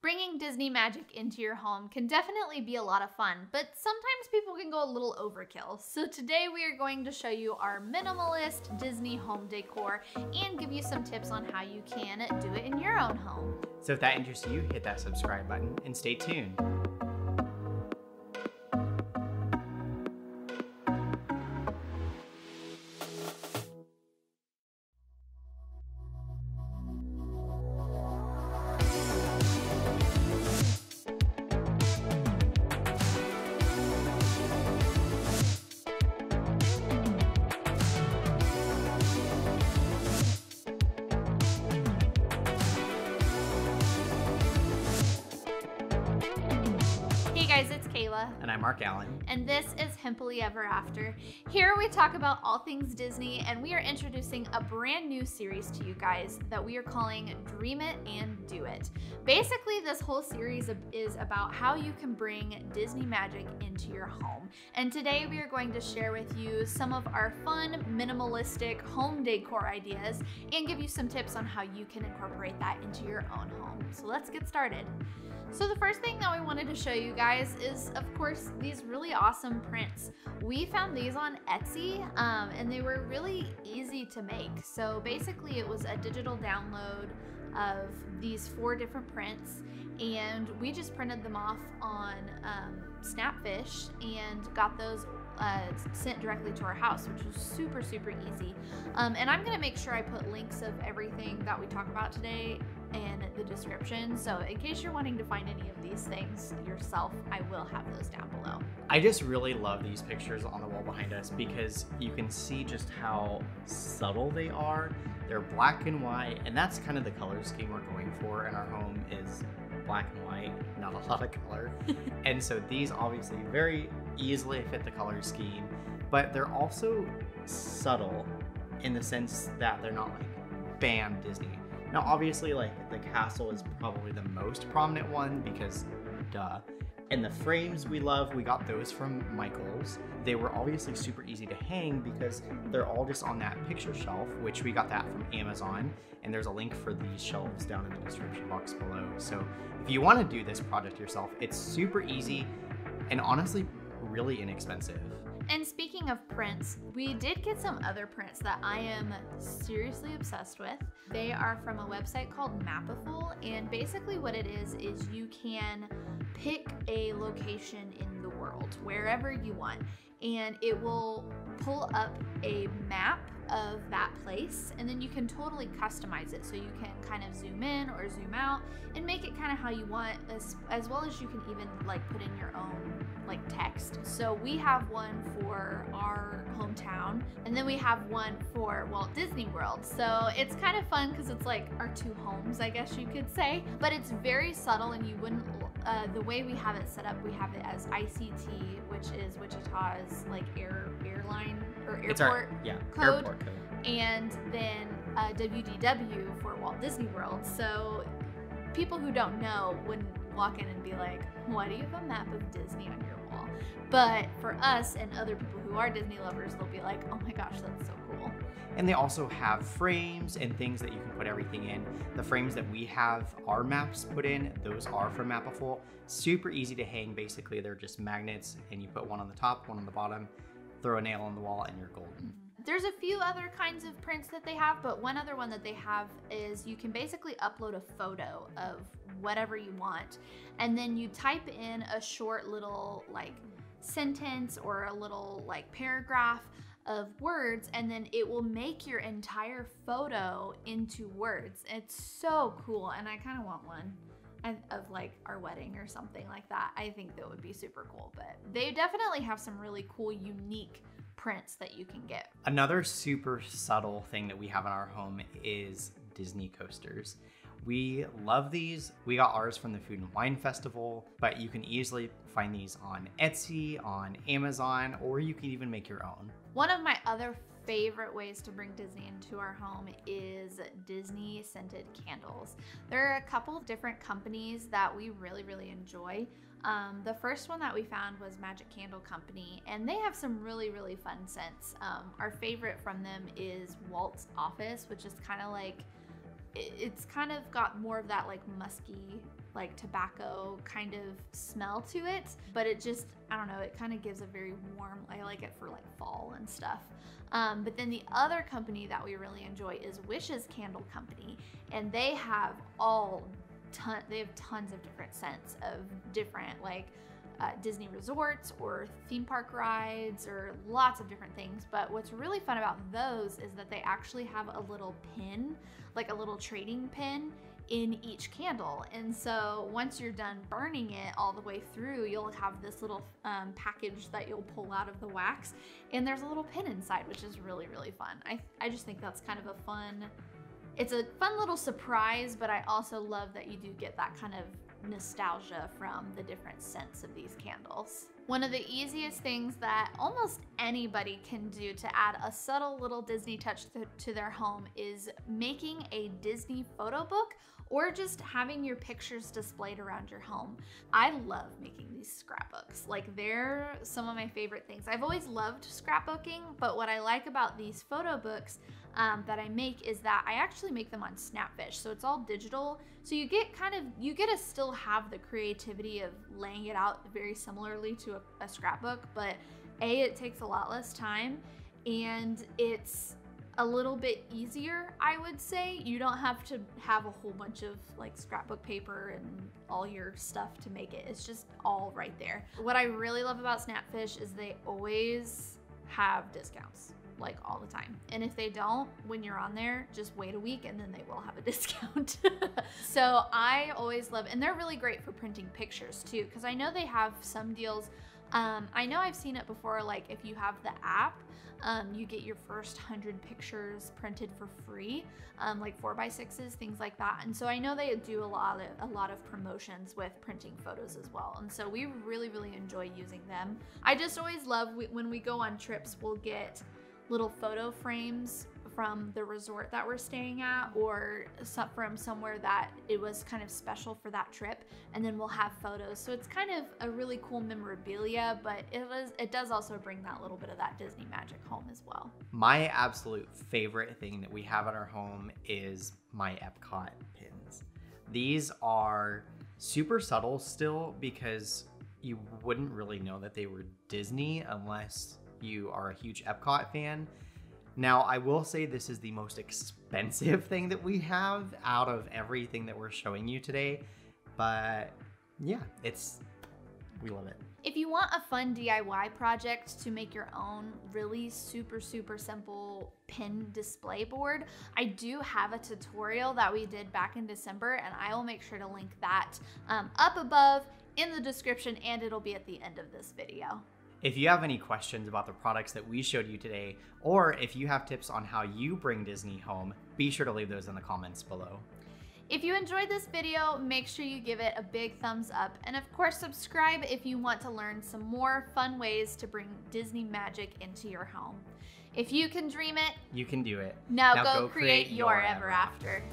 Bringing Disney magic into your home can definitely be a lot of fun, but sometimes people can go a little overkill. So today we are going to show you our minimalist Disney home decor and give you some tips on how you can do it in your own home. So if that interests you, hit that subscribe button and stay tuned. And I'm Mark Allen. And this is Hemphilly Ever After. Here we talk about all things Disney, and we are introducing a brand new series to you guys that we are calling Dream It and Do It. Basically, this whole series is about how you can bring Disney magic into your home. And today we are going to share with you some of our fun, minimalistic home decor ideas and give you some tips on how you can incorporate that into your own home. So let's get started. So the first thing that we wanted to show you guys is, of course, these really awesome prints. We found these on Etsy, and they were really easy to make. So basically it was a digital download of these 4 different prints, and we just printed them off on Snapfish and got those sent directly to our house, which was super, super easy. And I'm gonna make sure I put links of everything that we talk about today in the description, so in case you're wanting to find any of these things yourself, I will have those down below. I just really love these pictures on the wall behind us because you can see just how subtle they are. They're black and white, and that's kind of the color scheme we're going for in our home, is black and white, not a lot of color. And so these obviously very easily fit the color scheme, but they're also subtle in the sense that they're not like bam Disney. Now obviously like the castle is probably the most prominent one because duh. And the frames we love, we got those from Michaels. They were obviously super easy to hang because they're all just on that picture shelf, which we got that from Amazon. And there's a link for these shelves down in the description box below. So if you want to do this project yourself, it's super easy and honestly really inexpensive. And speaking of prints, we did get some other prints that I am seriously obsessed with. They are from a website called Mapiful, and basically what it is you can pick a location in the world, wherever you want, and it will pull up a map of that place, and then you can totally customize it, so you can kind of zoom in or zoom out and make it kind of how you want, as well as you can even like put in your own like text. So we have one for our hometown, and then we have one for Walt Disney World. So it's kind of fun because it's like our two homes, I guess you could say, but it's very subtle, and you wouldn't the way we have it set up, we have it as ICT, which is Wichita's like airline or airport, it's our, yeah, code, airport code, and then WDW for Walt Disney World. So people who don't know wouldn't walk in and be like, why do you have a map of Disney on your wall? But for us and other people who are Disney lovers, they'll be like, oh my gosh, that's so cool. And they also have frames and things that you can put everything in. The frames that we have our maps put in, those are from Mapiful. Super easy to hang. Basically, they're just magnets, and you put one on the top, one on the bottom, throw a nail on the wall, and you're golden. There's a few other kinds of prints that they have, but one other one that they have is you can basically upload a photo of whatever you want, and then you type in a short little like sentence or a little like paragraph of words, and then it will make your entire photo into words. It's so cool, and I kind of want one of like our wedding or something like that. I think that would be super cool, but they definitely have some really cool, unique prints that you can get. Another super subtle thing that we have in our home is Disney coasters. We love these. We got ours from the Food and Wine Festival, but you can easily find these on Etsy, on Amazon, or you can even make your own. One of my other favorite ways to bring Disney into our home is Disney scented candles. There are a couple of different companies that we really, really enjoy. The first one that we found was Magic Candle Company, and they have some really, really fun scents. Our favorite from them is Walt's Office, which is kind of like, it's kind of got more of that like musky like tobacco kind of smell to it, but it just, I don't know, it kind of gives a very warm, I like it for like fall and stuff. But then the other company that we really enjoy is Wishes Candle Company, and they have tons of different scents of different like Disney resorts or theme park rides or lots of different things. But what's really fun about those is that they actually have a little pin, like a little trading pin in each candle. And so once you're done burning it all the way through, you'll have this little package that you'll pull out of the wax, and there's a little pin inside, which is really, really fun. I just think that's kind of a fun, it's a fun little surprise, but I also love that you do get that kind of nostalgia from the different scents of these candles. One of the easiest things that almost anybody can do to add a subtle little Disney touch to their home is making a Disney photo book or just having your pictures displayed around your home. I love making these scrapbooks. Like, they're some of my favorite things. I've always loved scrapbooking, but what I like about these photo books that I make is that I actually make them on Snapfish, so it's all digital. So you get you get to still have the creativity of laying it out very similarly to a scrapbook, but A, it takes a lot less time, and it's a little bit easier, I would say. You don't have to have a whole bunch of like scrapbook paper and all your stuff to make it. It's just all right there. What I really love about Snapfish is they always have discounts, like all the time. And if they don't, when you're on there, just wait a week and then they will have a discount. So I always love, and they're really great for printing pictures too, because I know they have some deals. I know I've seen it before, like if you have the app, you get your first 100 pictures printed for free, like 4x6s, things like that. And so I know they do a lot of promotions with printing photos as well. And so we really, really enjoy using them. I just always love when we go on trips, we'll get little photo frames from the resort that we're staying at or from somewhere that it was kind of special for that trip, and then we'll have photos. So it's kind of a really cool memorabilia, but it does also bring that little bit of that Disney magic home as well. My absolute favorite thing that we have at our home is my Epcot pins. These are super subtle still because you wouldn't really know that they were Disney unless you are a huge Epcot fan. Now, I will say this is the most expensive thing that we have out of everything that we're showing you today, but yeah, we love it. If you want a fun DIY project to make your own really super, super simple pin display board, I do have a tutorial that we did back in December, and I will make sure to link that up above in the description, and it'll be at the end of this video. If you have any questions about the products that we showed you today, or if you have tips on how you bring Disney home, be sure to leave those in the comments below. If you enjoyed this video, make sure you give it a big thumbs up, and of course subscribe if you want to learn some more fun ways to bring Disney magic into your home. If you can dream it, you can do it. Now go create your ever after.